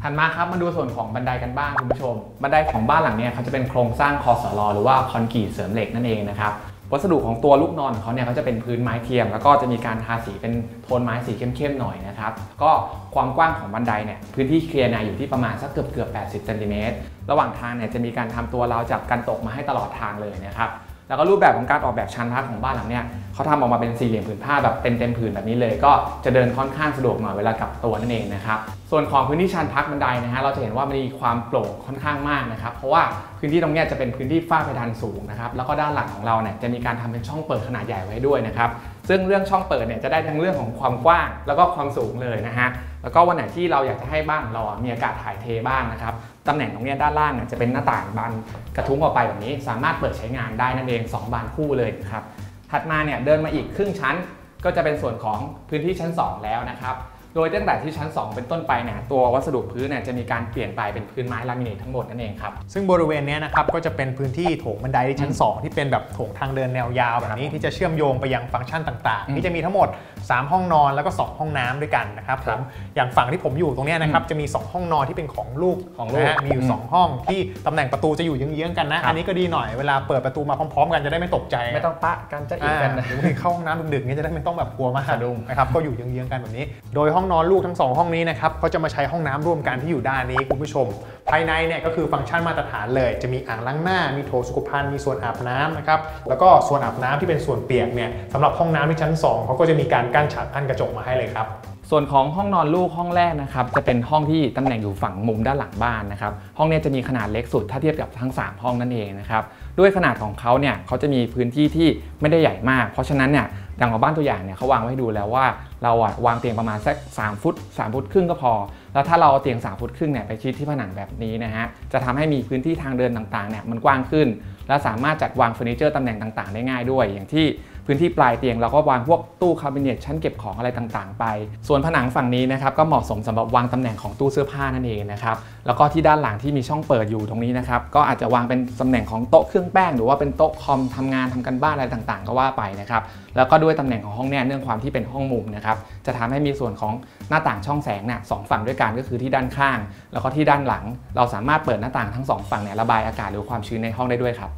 ถัดมาครับมาดูส่วนของบันไดกันบ้างคุณผู้ชมบันไดของบ้านหลังนี้เขาจะเป็นโครงสร้างคอสลอหรือว่าคอนกรีตเสริมเหล็กนั่นเองนะครับวัสดุของตัวลูกนอนของเขาเนี่ยเขาจะเป็นพื้นไม้เทียมแล้วก็จะมีการทาสีเป็นโทนไม้สีเข้มๆหน่อยนะครับก็ความกว้างของบันไดเนี่ยพื้นที่เคลียร์อยู่ที่ประมาณสักเกือบเกือบแปดสิบเซนติเมตรระหว่างทางเนี่ยจะมีการทำตัวราวจับกันตกมาให้ตลอดทางเลยนะครับแล้วก็รูปแบบของการออกแบบชั้นพักของบ้านหลังเนี้ยเขาทำออกมาเป็นสี่เหลี่ยมผืนผ้าแบบเต็มเต็มผืนแบบนี้เลยก็จะเดินค่อนข้างสะดวกหน่อยเวลากลับตัวนั่นเองนะครับส่วนของพื้นที่ชั้นพักบันไดนะฮะเราจะเห็นว่ามันมีความโปร่งค่อนข้างมากนะครับเพราะว่าพื้นที่ตรงนี้จะเป็นพื้นที่ฝ้าเพดานสูงนะครับแล้วก็ด้านหลังของเราเนี่ยจะมีการทำเป็นช่องเปิดขนาดใหญ่ไว้ด้วยนะครับซึ่งเรื่องช่องเปิดเนี่ยจะได้ทั้งเรื่องของความกว้างแล้วก็ความสูงเลยนะฮะแล้วก็วันไหนที่เราอยากจะให้บ้านเรามีอากาศถ่ายเทบ้างนะครับตำแหน่งตรงนี้ด้านล่างเนี่ยจะเป็นหน้าต่างบานกระทุ้งออกไปแบบนี้สามารถเปิดใช้งานได้นั่นเองสองบานคู่เลยครับถัดมาเนี่ยเดินมาอีกครึ่งชั้นก็จะเป็นส่วนของพื้นที่ชั้นสองแล้วนะครับโดยตั้งแต่ที่ชั้นสองเป็นต้นไปเนี่ยตัววัสดุพื้นเนี่ยจะมีการเปลี่ยนไปเป็นพื้นไม้ลามิเนตทั้งหมดนั่นเองครับซึ่งบริเวณนี้นะครับก็จะเป็นพื้นที่โถงบันไดที่ชั้นสองที่เป็นแบบโถงทางเดินแนวยาวแบบนี้ที่จะเชื่อมโยงไปยังฟังก์ชันต่างๆที่จะมีทั้งหมด สามห้องนอนแล้วก็สองห้องน้ำด้วยกันนะครับผมอย่างฝั่งที่ผมอยู่ตรงนี้นะครับจะมีสองห้องนอนที่เป็นของลูกของลูกมีอยู่สองห้องที่ตำแหน่งประตูจะอยู่เยื้องๆกันนะอันนี้ก็ดีหน่อยเวลาเปิดประตูมาพร้อมๆกันจะได้ไม่ตกใจไม่ต้องปะกันจะอีกกันหรือว่าเข้าห้องน้ำดึกๆนี่จะได้ไม่ต้องแบบกลัวมากนะครับก็อยู่เยื้องๆกันแบบนี้โดยห้องนอนลูกทั้งสองห้องนี้นะครับเขาจะมาใช้ห้องน้ำร่วมกันที่อยู่ด้านนี้คุณผู้ชมภายในเนี่ยก็คือฟังก์ชันมาตรฐานเลยจะมีอ่างล้างหน้ามีโถสุขภัณฑ์มีส่วนอาบน้ำนะครับแล้วก็ส่วนอาบน้ำที่เป็นส่วนเปียกเนี่ยสำหรับห้องน้ำที่ชั้นสองเขาก็จะมีการกั้นฉากกั้นกระจกมาให้เลยครับส่วนของห้องนอนลูกห้องแรกนะครับจะเป็นห้องที่ตำแหน่งอยู่ฝั่งมุมด้านหลังบ้านนะครับห้องนี้จะมีขนาดเล็กสุดถ้าเทียบกับทั้งสามห้องนั่นเองนะครับด้วยขนาดของเขาเนี่ยเขาจะมีพื้นที่ที่ไม่ได้ใหญ่มากเพราะฉะนั้นเนี่ยดังของบ้านตัวอย่างเนี่ยเขาวางไว้ดูแล้วว่าเราอะวางเตียงประมาณสักสามฟุตสามฟุตครึ่งก็พอแล้วถ้าเราเอาเตียงสามฟุตครึ่งเนี่ยไปชิดที่ผนังแบบนี้นะฮะจะทำให้มีพื้นที่ทางเดินต่างๆเนี่ยมันกว้างขึ้นและสามารถจัดวางเฟอร์นิเจอร์ตำแหน่งต่างๆได้ง่ายด้วยอย่างที่พื้นที่ปลายเตียงเราก็วางพวกตู้คาบิเนตชั้นเก็บของอะไรต่างๆไปส่วนผนังฝั่งนี้นะครับก็เหมาะสมสำหรับวางตำแหน่งของตู้เสื้อผ้านั่นเองนะครับแล้วก็ที่ด้านหลังที่มีช่องเปิดอยู่ตรงนี้นะครับก็อาจจะวางเป็นตำแหน่งของโต๊ะเครื่องแป้งหรือว่าเป็นโต๊ะคอมทำงานทำกันบ้านอะไรต่างๆก็ว่าไปนะครับแล้วก็ด้วยตำแหน่งของห้องเนี่ยเนื่องความที่เป็นห้องมุมนะครับจะทำให้มีส่วนของหน้าต่างช่องแสงเนี่ยสองฝั่งด้วยกันก็คือที่ด้านข้างแล้วก็ที่ด้านหลังเราสามารถเปิดหน้าต่างทั้งสองฝั่งเนี่ยระบายอากาศหรือความชื้นในห้องได้ด้วยครั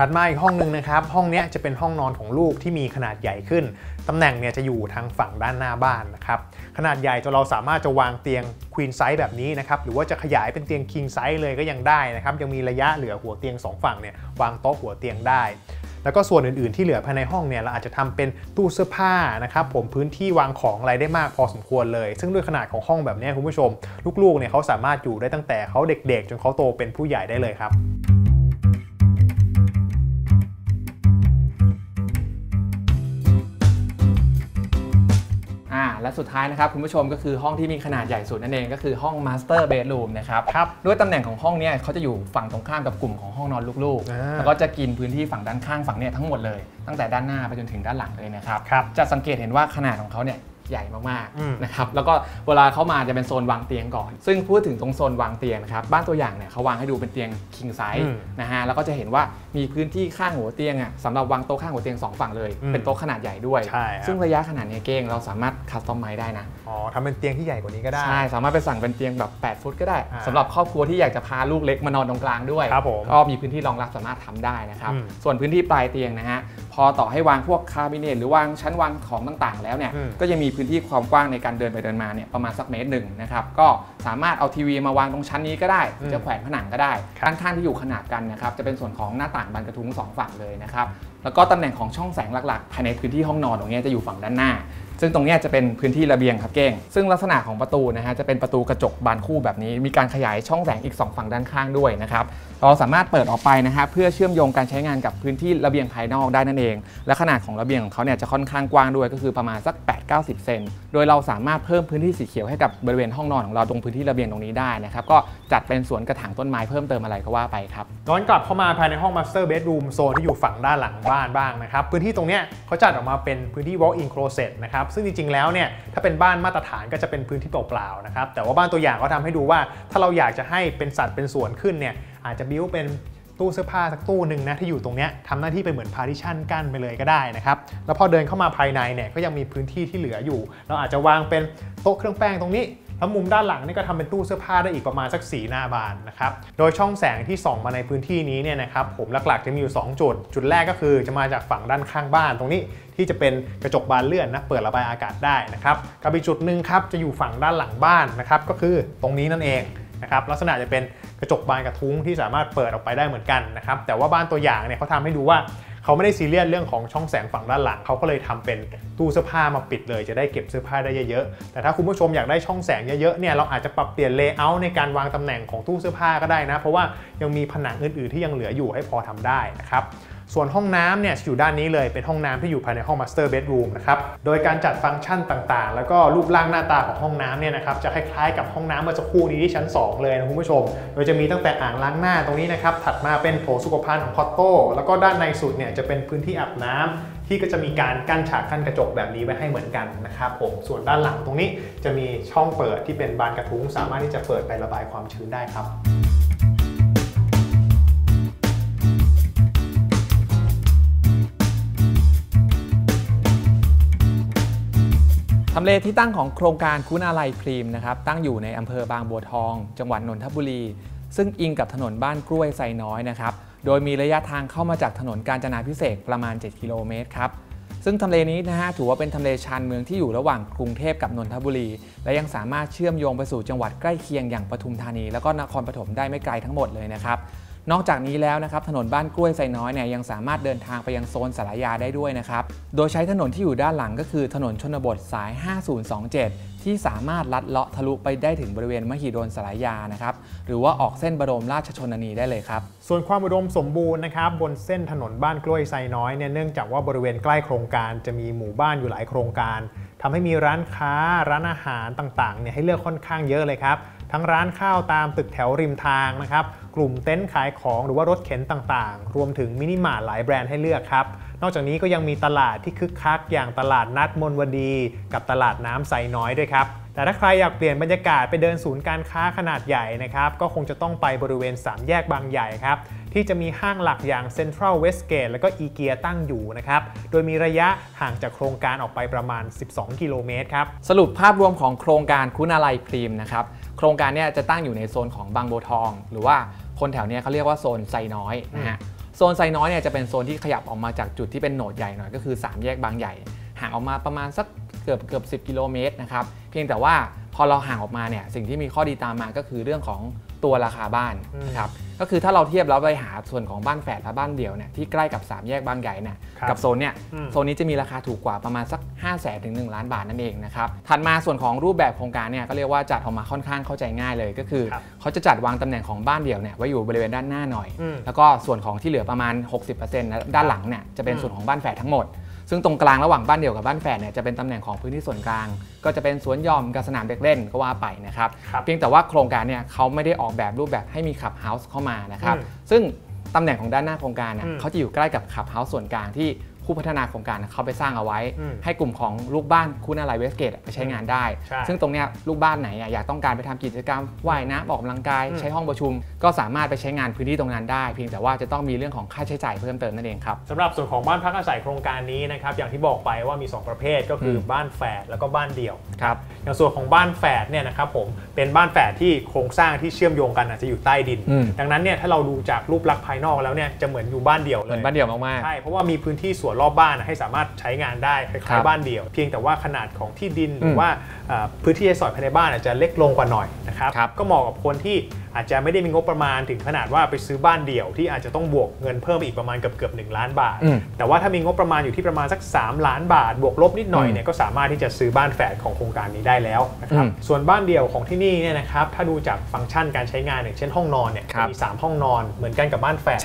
บถัดมาอีกห้องนึงนะครับห้องนี้จะเป็นห้องนอนของลูกที่มีขนาดใหญ่ขึ้นตำแหน่งเนี่ยจะอยู่ทางฝั่งด้านหน้าบ้านนะครับขนาดใหญ่จนเราสามารถจะวางเตียง Queen Size แบบนี้นะครับหรือว่าจะขยายเป็นเตียง King Size เลยก็ยังได้นะครับยังมีระยะเหลือหัวเตียงสองฝั่งเนี่ยวางโต๊ะหัวเตียงได้แล้วก็ส่วนอื่นๆที่เหลือภายในห้องเนี่ยเราอาจจะทำเป็นตู้เสื้อผ้านะครับผมพื้นที่วางของอะไรได้มากพอสมควรเลยซึ่งด้วยขนาดของห้องแบบนี้คุณผู้ชมลูกๆเนี่ยเขาสามารถอยู่ได้ตั้งแต่เขาเด็กๆจนเขาโตเป็นผู้ใหญ่ได้เลยครับและสุดท้ายนะครับคุณผู้ชมก็คือห้องที่มีขนาดใหญ่สุดนั่นเองก็คือห้อง Master Bedroom นะครับครับด้วยตำแหน่งของห้องเนี่ยเขาจะอยู่ฝั่งตรงข้ามกับกลุ่มของห้องนอนลูกๆแล้วก็จะกินพื้นที่ฝั่งด้านข้างฝั่งเนี่ยทั้งหมดเลยตั้งแต่ด้านหน้าไปจนถึงด้านหลังเลยนะครับจะสังเกตเห็นว่าขนาดของเขาเนี่ยใหญ่มากๆนะครับแล้วก็เวลาเข้ามาจะเป็นโซนวางเตียงก่อนซึ่งพูดถึงตรงโซนวางเตียงนะครับบ้านตัวอย่างเนี่ยเขาวางให้ดูเป็นเตียง King Size นะฮะแล้วก็จะเห็นว่ามีพื้นที่ข้างหัวเตียงอ่ะสำหรับวางโต๊ะข้างหัวเตียงสองฝั่งเลยเป็นโต๊ะขนาดใหญ่ด้วยซึ่งระยะขนาดนี้เก้งเราสามารถคัสตอมไมซ์ได้นะอ๋อทำเป็นเตียงที่ใหญ่กว่านี้ก็ได้ใช่สามารถไปสั่งเป็นเตียงแบบแปดฟุตก็ได้สำหรับครอบครัวที่อยากจะพาลูกเล็กมานอนตรงกลางด้วยก็มีพื้นที่รองรับสามารถทำได้นะครับส่วนพื้นที่ปลายเตียงนะฮะพอต่อให้วางพวกคาบิเนตหรือวางชั้นวางของต่างๆแล้วเนี่ยก็ยังมีพื้นที่ความกว้างในการเดินไปเดินมาเนี่ยประมาณสักเมตรหนึ่งนะครับก็สามารถเอาทีวีมาวางตรงชั้นนี้ก็ได้จะแขวนผนังก็ได้ด้านข้างที่อยู่ขนาดกันนะครับจะเป็นส่วนของหน้าต่างบานกระทุ้งสองฝั่งเลยนะครับแล้วก็ตำแหน่งของช่องแสงหลักๆภายในพื้นที่ห้องนอนตรงนี้จะอยู่ฝั่งด้านหน้าซึ่งตรงนี้จะเป็นพื้นที่ระเบียงครับเก้งซึ่งลักษณะของประตูนะฮะจะเป็นประตูกระจกบานคู่แบบนี้มีการขยายช่องแสงอีกสองฝั่งด้านข้างด้วยนะครับเราสามารถเปิดออกไปนะฮะเพื่อเชื่อมโยงการใช้งานกับพื้นที่ระเบียงภายนอกได้นั่นเองและขนาดของระเบียงของเขาเนี่ยจะค่อนข้างกว้างด้วยก็คือประมาณสัก แปดถึงเก้าสิบ เซนโดยเราสามารถเพิ่มพื้นที่สีเขียวให้กับบริเวณห้องนอนของเราตรงพื้นที่ระเบียงตรงนี้ได้นะครับก็จัดเป็นสวนกระถางต้นไม้เพิ่มเติมอะไรก็ว่าไปครับย้อนกลับเข้ามาภายในห้อง Master Bedroom โซนที่อยู่ฝั่งด้านหลังบ้านบ้างนะครับพื้นที่ตรงเนี้ยเขาจัดออกมาเป็นพื้นที่ Walk-in Closet นะครับซึ่งจริงๆแล้วเนี่ยถ้าเป็นบ้านมาตรฐานก็จะเป็นพื้นที่เปล่าๆนะครับแต่ว่าบ้านตัวอย่างเขาทำให้ดูว่าถ้าเราอยากจะให้เป็นสัดเป็นส่วนขึ้นเนี่ยอาจจะบิ้วเป็นตู้เสื้อผ้าสักตู้หนึ่งนะที่อยู่ตรงนี้ทำหน้าที่เป็นเหมือนพาร์ติชันกั้นไปเลยก็ได้นะครับแล้วพอเดินเข้ามาภายในเนี่ยก็ยังมีพื้นที่ที่เหลืออยู่เราอาจจะวางเป็นโต๊ะเครื่องแป้งตรงนี้แล้วมุมด้านหลังนี่ก็ทำเป็นตู้เสื้อผ้าได้อีกประมาณสักสี่หน้าบานนะครับโดยช่องแสงที่ส่องมาในพื้นที่นี้เนี่ยนะครับผมหลักๆจะมีอยู่สองจุดจุดแรกก็คือจะมาจากฝั่งด้านข้างบ้านตรงนี้ที่จะเป็นกระจกบานเลื่อนนะเปิดระบายอากาศได้นะครับกับอีกจุดหนึ่งครับจะอยู่ฝั่งด้านหลังบ้านนะครับก็คือตรงนี้นั่นเองนะครับลักษณะจะเป็นกระจกบานกระทุ้งที่สามารถเปิดออกไปได้เหมือนกันนะครับแต่ว่าบ้านตัวอย่างเนี่ยเขาทำให้ดูว่าเขาไม่ได้ซีเรียสเรื่องของช่องแสงฝั่งด้านหลังเขาก็เลยทำเป็นตู้เสื้อผ้ามาปิดเลยจะได้เก็บเสื้อผ้าได้เยอะๆแต่ถ้าคุณผู้ชมอยากได้ช่องแสงเยอะๆเนี่ยเราอาจจะปรับเปลี่ยนเลเยอร์ในการวางตำแหน่งของตู้เสื้อผ้าก็ได้นะเพราะว่ายังมีผนังอื่นๆที่ยังเหลืออยู่ให้พอทำได้นะครับส่วนห้องน้ำเนี่ยอยู่ด้านนี้เลยเป็นห้องน้ำที่อยู่ภายในห้อง Master Bedroom นะครับโดยการจัดฟังก์ชันต่างๆแล้วก็รูปร่างหน้าตาของห้องน้ำเนี่ยนะครับจะคล้ายๆกับห้องน้ำเมื่อสักครู่นี้ที่ชั้นสองเลยนะคุณผู้ชมโดยจะมีตั้งแต่อ่างล้างหน้าตรงนี้นะครับถัดมาเป็นโถสุขภัณฑ์ของคอตโต้แล้วก็ด้านในสุดเนี่ยจะเป็นพื้นที่อาบน้ำที่ก็จะมีการกั้นฉากกั้นกระจกแบบนี้ไว้ให้เหมือนกันนะครับผมส่วนด้านหลังตรงนี้จะมีช่องเปิดที่เป็นบานกระทุ้งสามารถที่จะเปิดไประบายความชื้นได้ครับ ทำเลที่ตั้งของโครงการคุณาลัยพรีมนะครับตั้งอยู่ในอำเภอบางบัวทองจังหวัดนนทบุรีซึ่งอิงกับถนนบ้านกล้วยไซน้อยนะครับโดยมีระยะทางเข้ามาจากถนนกาญจนาภิเษกประมาณเจ็ดกิโลเมตรครับซึ่งทำเลนี้นะฮะถือว่าเป็นทำเลชานเมืองที่อยู่ระหว่างกรุงเทพกับนนทบุรีและยังสามารถเชื่อมโยงไปสู่จังหวัดใกล้เคียงอย่างปทุมธานีแล้วก็นครปฐมได้ไม่ไกลทั้งหมดเลยนะครับนอกจากนี้แล้วนะครับถนนบ้านกล้วยไซน้อยเนี่ยยังสามารถเดินทางไปยังโซนสารยาได้ด้วยนะครับโดยใช้ถนนที่อยู่ด้านหลังก็คือถนนชนบทสายห้าศูนย์สองเจ็ดที่สามารถลัดเลาะทะลุไปได้ถึงบริเวณมหิดลสารยานะครับหรือว่าออกเส้นบรมราชชนนีได้เลยครับส่วนความอุดมสมบูรณ์นะครับบนเส้นถนนบ้านกล้วยไซน้อยเนี่ยเนื่องจากว่าบริเวณใกล้โครงการจะมีหมู่บ้านอยู่หลายโครงการทำให้มีร้านค้าร้านอาหารต่างๆเนี่ยให้เลือกค่อนข้างเยอะเลยครับทั้งร้านข้าวตามตึกแถวริมทางนะครับกลุ่มเต็นท์ขายของหรือว่ารถเข็นต่างๆรวมถึงมินิมาร์ทหลายแบรนด์ให้เลือกครับนอกจากนี้ก็ยังมีตลาดที่คึกคักอย่างตลาดนัดมนวดีกับตลาดน้ำไซน้อยด้วยครับแต่ถ้าใครอยากเปลี่ยนบรรยากาศไปเดินศูนย์การค้าขนาดใหญ่นะครับก็คงจะต้องไปบริเวณสามแยกบางใหญ่ครับที่จะมีห้างหลักอย่างเซ็นทรัลเวสเกตและก็อีเกียตั้งอยู่นะครับโดยมีระยะห่างจากโครงการออกไปประมาณสิบสองกิโลเมตรครับสรุปภาพรวมของโครงการคุณาลัยพรีมนะครับโครงการเนี่ยจะตั้งอยู่ในโซนของบางบัวทองหรือว่าคนแถวเนี้ยเขาเรียกว่าโซนไซน้อยนะฮะโซนไซน้อยเนี่ยจะเป็นโซนที่ขยับออกมาจากจุดที่เป็นโหนดใหญ่หน่อยก็คือสามแยกบางใหญ่ห่างออกมาประมาณสักเกือบเกือบสิบกิโลเมตรนะครับเพียงแต่ว่าพอเราห่างออกมาเนี่ยสิ่งที่มีข้อดีตามมาก็คือเรื่องของตัวราคาบ้านนะครับก็คือถ้าเราเทียบแล้วไปหาส่วนของบ้านแฝดและบ้านเดี่ยวเนี่ยที่ใกล้กับสามแยกบางใหญ่เนี่ยกับโซนเนี่ยโซนนี้จะมีราคาถูกกว่าประมาณสัก ห้าแสน ถึง หนึ่ง ล้านบาทนั่นเองนะครับถัดมาส่วนของรูปแบบโครงการเนี่ยก็เรียกว่าจัดออกมาค่อนข้างเข้าใจง่ายเลยก็คือเขาจะจัดวางตำแหน่งของบ้านเดี่ยวเนี่ยไว้อยู่บริเวณด้านหน้าหน่อยแล้วก็ส่วนของที่เหลือประมาณ หกสิบเปอร์เซ็นต์ ด้านหลังเนี่ยจะเป็นส่วนของบ้านแฝดทั้งหมดซึ่งตรงกลางระหว่างบ้านเดี่ยวกับบ้านแฝดเนี่ยจะเป็นตำแหน่งของพื้นที่ส่วนกลางก็จะเป็นสวนหย่อมกับสนามเด็กเล่นก็ว่าไปนะครับเพียงแต่ว่าโครงการเนี่ยเขาไม่ได้ออกแบบรูปแบบให้มีคลับเฮาส์เข้ามานะครับซึ่งตำแหน่งของด้านหน้าโครงการเนี่ยเขาจะอยู่ใกล้กับคลับเฮาส์ส่วนกลางที่ผู้พัฒนาโครงการเขาไปสร้างเอาไว้ให้กลุ่มของลูกบ้านคุณาลัยเวสเกตไปใช้งานได้ซึ่งตรงนี้ลูกบ้านไหนอยากต้องการไปทำกิจกรรมว่ายน้ำออกกำลังกายใช้ห้องประชุมก็สามารถไปใช้งานพื้นที่ตรงนั้นได้เพียงแต่ว่าจะต้องมีเรื่องของค่าใช้จ่ายเพิ่มเติมนั่นเองครับสำหรับส่วนของบ้านพักอาศัยโครงการนี้นะครับอย่างที่บอกไปว่ามีสองประเภทก็คือบ้านแฝดแล้วก็บ้านเดี่ยวครับอย่างส่วนของบ้านแฝดเนี่ยนะครับผมเป็นบ้านแฝดที่โครงสร้างที่เชื่อมโยงกันอาจจะอยู่ใต้ดินดังนั้นเนี่ยถ้าเราดูจากรูปลักษณ์ภายนอกแล้วเนี่ยจะเหมือนอยู่บ้านเดี่ยวเลยเหมือนบ้านเดี่ยวมากๆใช่เพราะว่ามีพื้นที่รอบบ้านให้สามารถใช้งานได้คล้ายๆบ้านเดี่ยวเพียงแต่ว่าขนาดของที่ดินหรือว่าพื้นที่ใช้สอยภายในบ้านอาจจะเล็กลงกว่าหน่อยนะครับก็เหมาะกับคนที่อาจจะไม่ได้มีงบประมาณถึงขนาดว่าไปซื้อบ้านเดี่ยวที่อาจจะต้องบวกเงินเพิ่มอีกประมาณเกือบเกือบหนึ่งล้านบาทแต่ว่าถ้ามีงบประมาณอยู่ที่ประมาณสักสามล้านบาทบวกลบนิดหน่อยเนี่ยก็สามารถที่จะซื้อบ้านแฝดของโครงการนี้ได้แล้วนะครับส่วนบ้านเดี่ยวของที่นี่เนี่ยนะครับถ้าดูจากฟังก์ชันการใช้งานอย่างเช่นห้องนอนเนี่ยมีสามห้องนอนเหมือนกันกับบ้านแฝด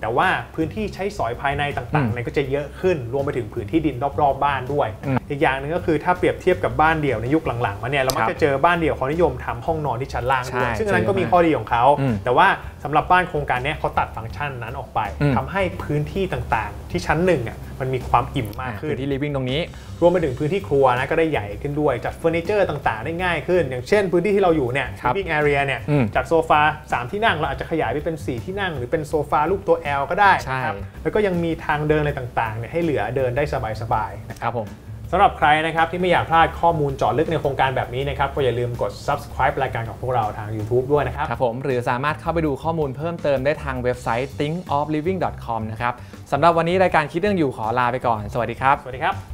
แต่ว่าพื้นที่ใช้สอยภายในต่างๆเนี่ยก็จะเยอะขึ้นรวมไปถึงพื้นที่ดินรอบๆบ้านด้วยอีกอย่างนึงก็คือถ้าเปรียบเทียบกับบ้านเดี่ยวในยุคหลังๆมาเนี่ยเรามักจะเจอบ้านเดี่ยวเขานิยมทำห้องนอนที่ชั้นล่างด้วยซึ่งอันนั้นก็มีข้อดีของเขาแต่ว่าสำหรับบ้านโครงการนี้เขาตัดฟังก์ชันนั้นออกไปทำให้พื้นที่ต่างๆที่ชั้นหนึ่งอ่ะมันมีความอิ่มมากขึ้นพื้นที่ living ตรงนี้รวมไปถึงพื้นที่ครัวนะก็ได้ใหญ่ขึ้นด้วยจัดเฟอร์นิเจอร์ต่างๆได้ง่ายขึ้นอย่างเช่นพื้นที่ที่เราอยู่เนี่ย living area เนี่ยจากโซฟาสามที่นั่งเราอาจจะขยายไปเป็นสี่ที่นั่งหรือเป็นโซฟารูปตัว แอล ก็ได้ครับแล้วก็ยังมีทางเดินอะไรต่างๆเนี่ยให้เหลือเดินได้สบายๆนะครับผมสำหรับใครนะครับที่ไม่อยากพลาดข้อมูลเจาะลึกในโครงการแบบนี้นะครับก็อย่าลืมกด subscribe รายการของพวกเราทาง YouTube ด้วยนะครับครับผมหรือสามารถเข้าไปดูข้อมูลเพิ่มเติมได้ทางเว็บไซต์ think of living dot com นะครับสำหรับวันนี้รายการคิดเรื่องอยู่ขอลาไปก่อนสวัสดีครับสวัสดีครับ